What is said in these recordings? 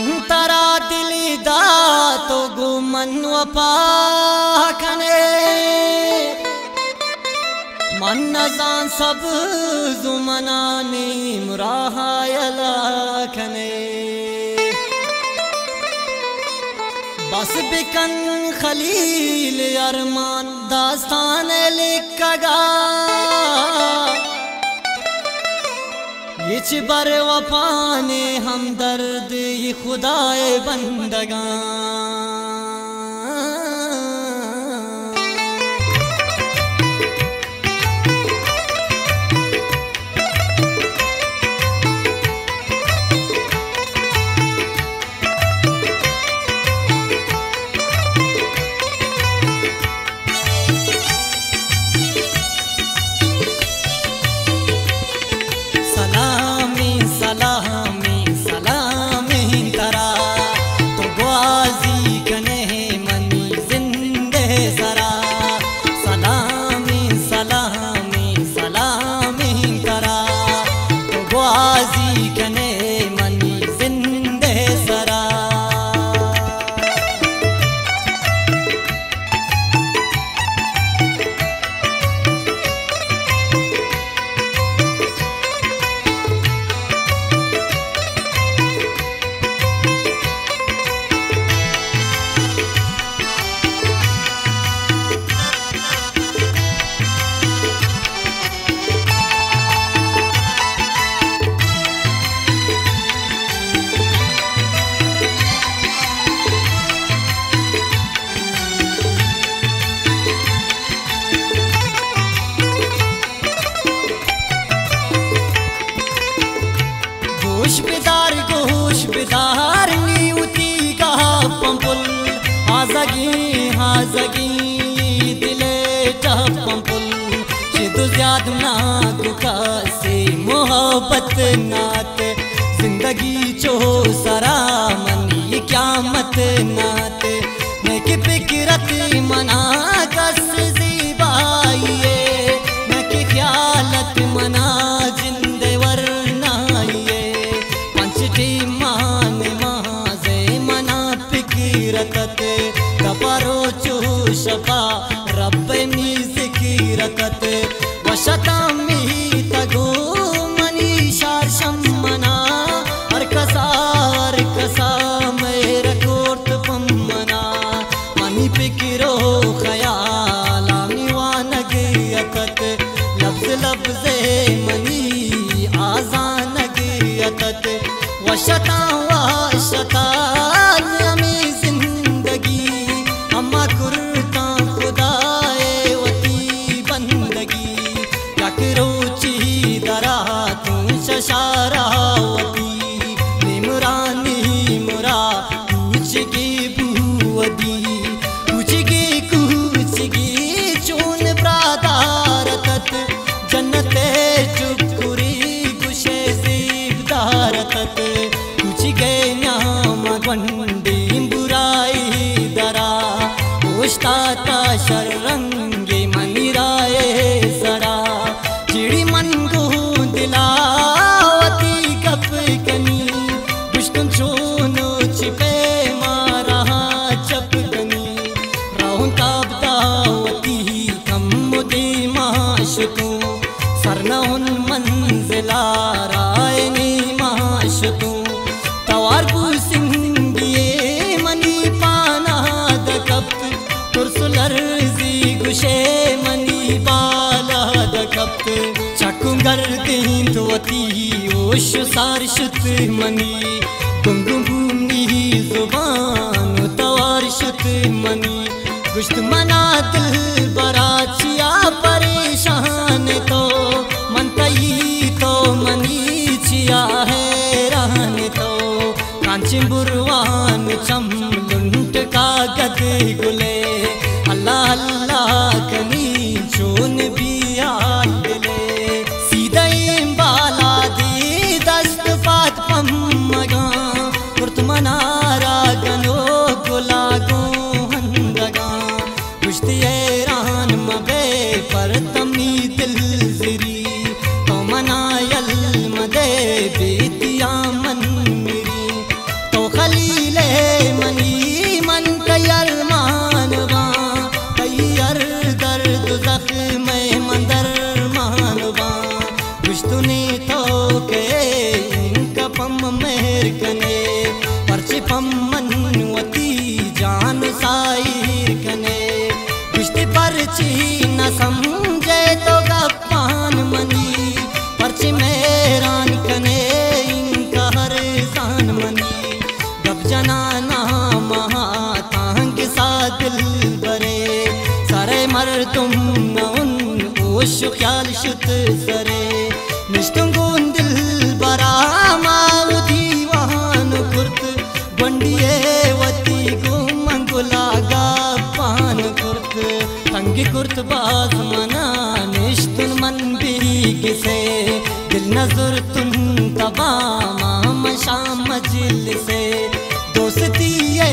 अंतरा दिल दा तो गुमन पाखने मन नजान सब जुमनाने मुराहायला खने बस बिकन खलील अरमान दास्तान लिखगा इच बर वफाने हम दर्द ये खुदाए बंदगा बिदार नीवती का पंपुल आजगी दिले चाह पंपुल शिद्दत ना दुखा से मोहब्बत नाते जिंदगी चो सरा मन ये क्या मत नाते मैं कि फिकरत मना कस जीबाइए मैं कि ख्यालत मना जिंदे वरना ये पंचटी शफा रब मी जिकिरकत वशता मी तगो मनी शारशम मना हर कसा मेरा कोर्त पम मना मनी फिकिरो खयाल आमिवा नगियकत लफ्ज़े मनी आजान नगियकत वशता शरंगे मनीराए सरा चिड़ी मन को दिलावती कप कनी विष्णु चोनो छिपे मारा चपकनी राहु ताबतावती कम मुदी महाशतु सरना उन मंजिला रायनी महाशतु तवारपू सिंगिए मनी पाना दकप तुरसुलर्जी गुशे मनी बाला दकप्त चकुंगर देंदवती ओश सारशुत मनी गुंगुम भूमि जुबान तवारशुत मनी गुश्त मना दिल बराचिया परेशान तो मन तई तो मनी चिया है रहन तो कांची बुरवान चम लुंट का गद गुले तो मनायल मदे बेतिया मन मेरी तो खली न समझे तो गप्पान मनी पर्च मेरान कने इनका हर सान मनी गप जनाना महातांग सा दिल बरे सारे मर तुम न उन ओश ख्याल शुत सरे निष्ठुंगून दिल बरा माव दीवान कुर्त बंडिये वती गुमंगुला गप्पान कुर्त तंग कुर्त बाज मना निश्तुन मन भी किसे दिल नजर तुम तबा माम शाम मजिल से दोस्ती ये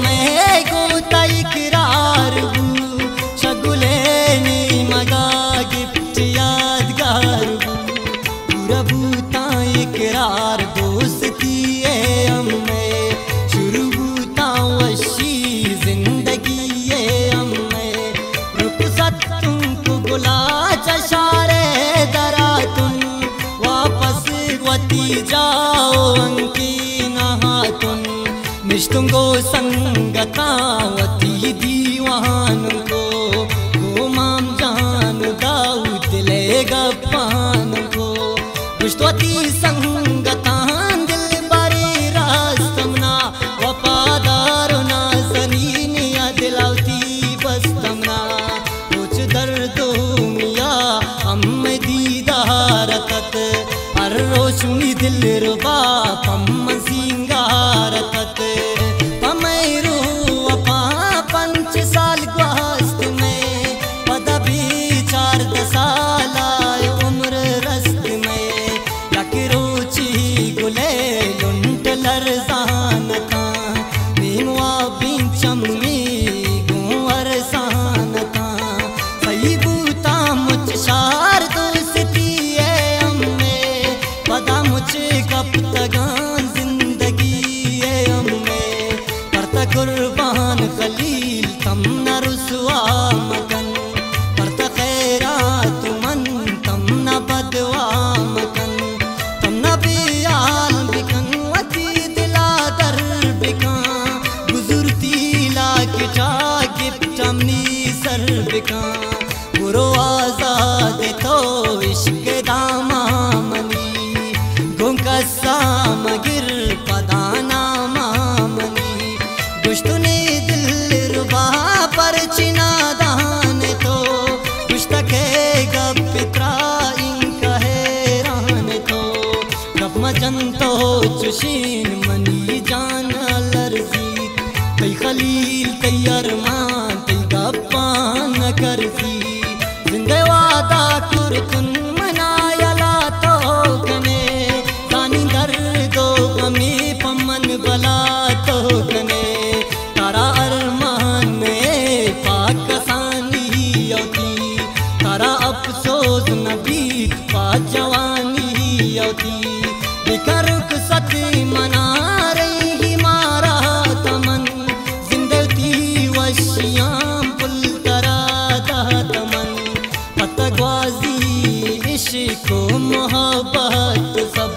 मैं को तकरार हूँ शगुले नी मगा गिफ्ट यादगार हूँ पूरा भूता इकरार दोस्ती ये मैं शुरू भूता वशी जिंदगी ये जाओ अंकी नहातुन निष्ठुंगो संगतावती दीवान को गोमाम जान दाऊ दिले गपान को दुष्टवती संगतान दिल बारी रास्तमना वफादार ना सनीनिया दिलावती बस्तमना कुछ दर्दों मिया हम दीदार तत रोशनी दिल रुबा पम सिंगार तत पमैरू अपा पंच साल ग्वास्त में पदा भी 4 साल आय उम्र रस्त में लकरोची गुले लुंट लरसान था नीमवा भी चमनी गुंवर सान था सही बूता मुझ शार दोस्ती है पदा मुझे कब तगान जिंदगी है अम्मे करता कुर्बान खलील तम न रुसवा मकन करता खैरा तुमन तम न बदवा मकन तम न बियाल बिकन वती दिला दर बिका गुजरती लाकिचा गिप्टमनी सर बिका गुरो आजाद तो इश्क दामा मनी साम गिर पदाना मामनी दुष्टने दिल रुबा पर चिना दान तो दुष्ट के गपित्रा इनका हैरान तो गप मजन तो चुशीन मनी जान लरजी तई खलील तई अरमान तई गपान करजी जिंदे वादा तुरकुन मनायला तो कने हमें पमन बला तो कने तारा अरमान में पाकिस्तानी यौती तारा अफसोस नबीत पा जवानी यौती बेकार सत मना रही मारा तमन जिंदगी वश्याम पुल तरा दा तमन पतगवाजी इश्क मोहब्बत सब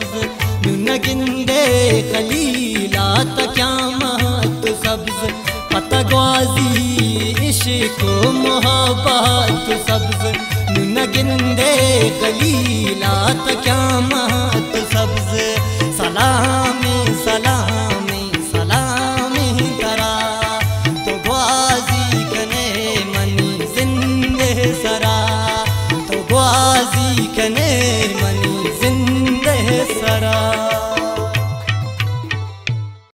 गिंदे खलीला क्या महत सब्ज पतगवाजी इश्क मोहब्बत सब्ज न गिंदे खलीला क्या महत